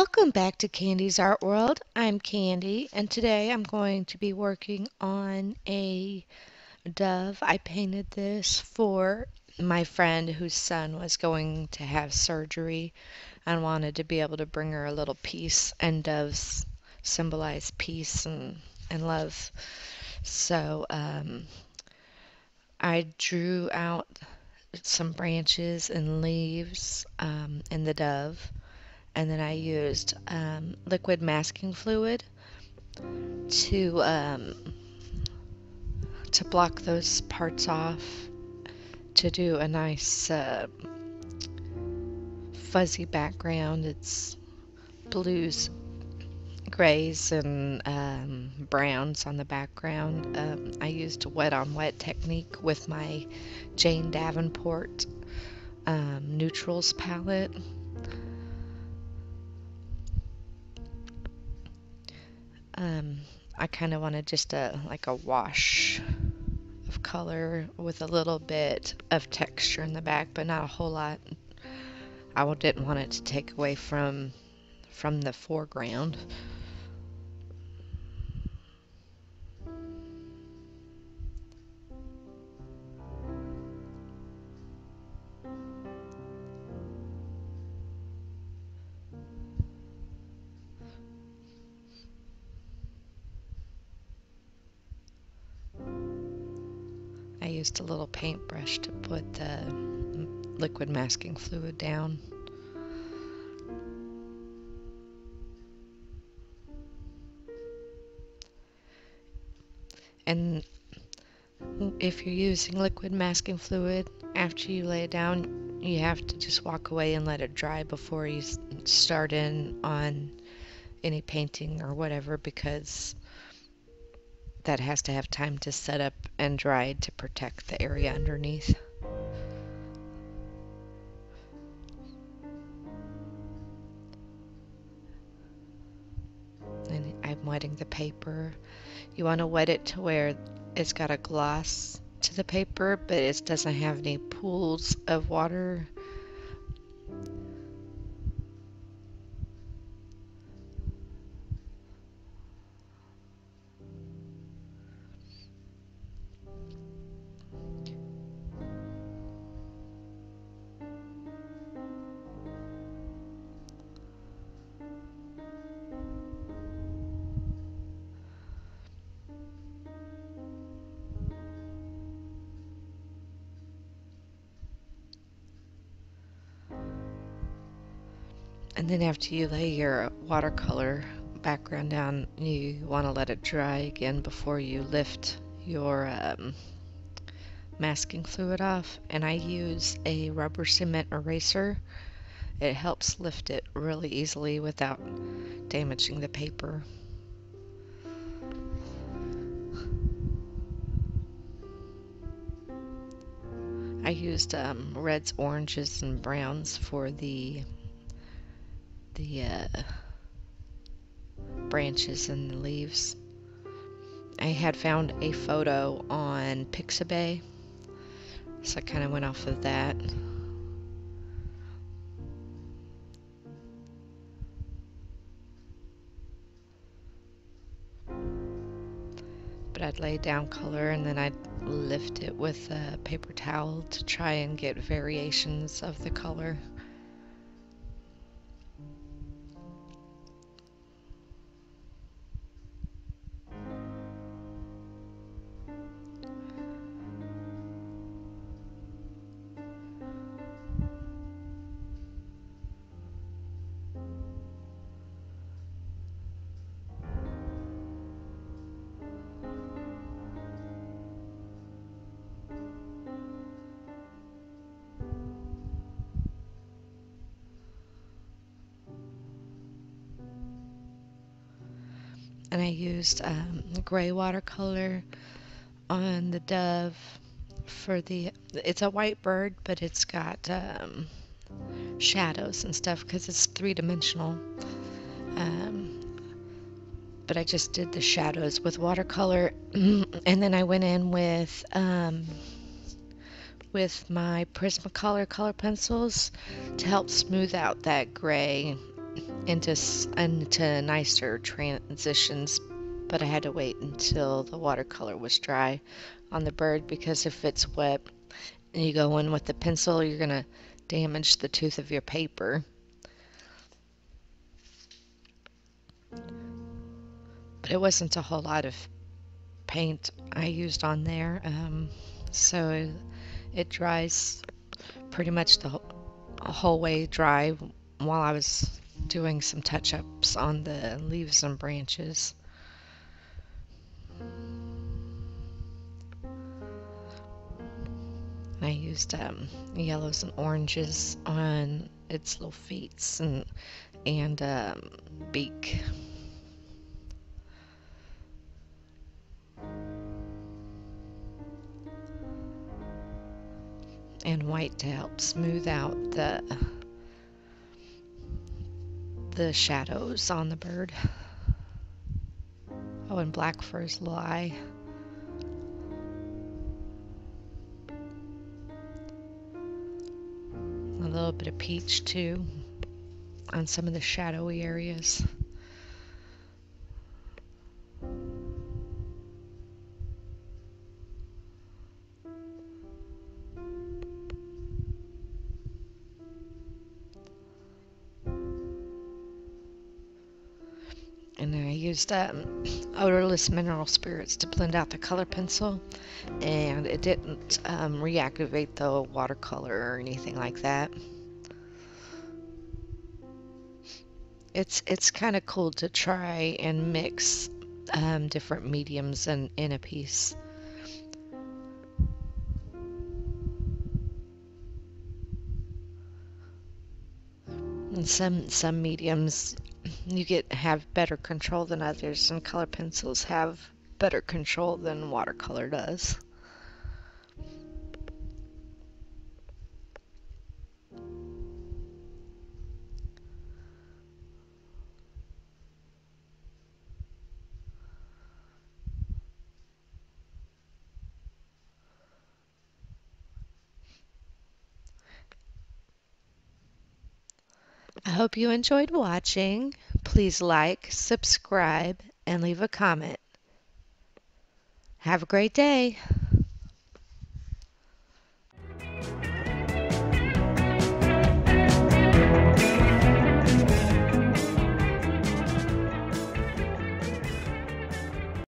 Welcome back to Candy's Art World. I'm Candy, and today I'm going to be working on a dove. I painted this for my friend whose son was going to have surgery and wanted to be able to bring her a little piece, and doves symbolize peace and love. So I drew out some branches and leaves in the dove. And then I used liquid masking fluid to block those parts off to do a nice fuzzy background. It's blues, grays, and browns on the background. I used a wet-on-wet technique with my Jane Davenport neutrals palette. I kind of wanted just like a wash of color with a little bit of texture in the back, but not a whole lot. I didn't want it to take away from the foreground. I used a little paintbrush to put the liquid masking fluid down. And if you're using liquid masking fluid, after you lay it down, you have to just walk away and let it dry before you start in on any painting or whatever, because that has to have time to set up and dry to protect the area underneath. And I'm wetting the paper. You want to wet it to where it's got a gloss to the paper, but it doesn't have any pools of water. And then after you lay your watercolor background down, you want to let it dry again before you lift your masking fluid off. And I use a rubber cement eraser. It helps lift it really easily without damaging the paper. I used reds, oranges, and browns for the branches and the leaves. I had found a photo on Pixabay, so I kind of went off of that. But I'd lay down color and then I'd lift it with a paper towel to try and get variations of the color. And I used gray watercolor on the dove for it's a white bird, but it's got shadows and stuff because it's three-dimensional. But I just did the shadows with watercolor, and then I went in with my Prismacolor color pencils to help smooth out that gray into nicer transitions, but I had to wait until the watercolor was dry on the bird, because if it's wet and you go in with the pencil, you're gonna damage the tooth of your paper. But it wasn't a whole lot of paint I used on there, so it dries pretty much the whole way dry while I was doing some touch-ups on the leaves and branches. I used yellows and oranges on its little feet and beak. And white to help smooth out the shadows on the bird. Oh, and black for his little eye. A little bit of peach too on some of the shadowy areas. Used odorless mineral spirits to blend out the color pencil, and it didn't reactivate the watercolor or anything like that. It's kind of cool to try and mix different mediums in a piece. And some mediums you have better control than others, and color pencils have better control than watercolor does. I hope you enjoyed watching. Please like, subscribe, and leave a comment. Have a great day.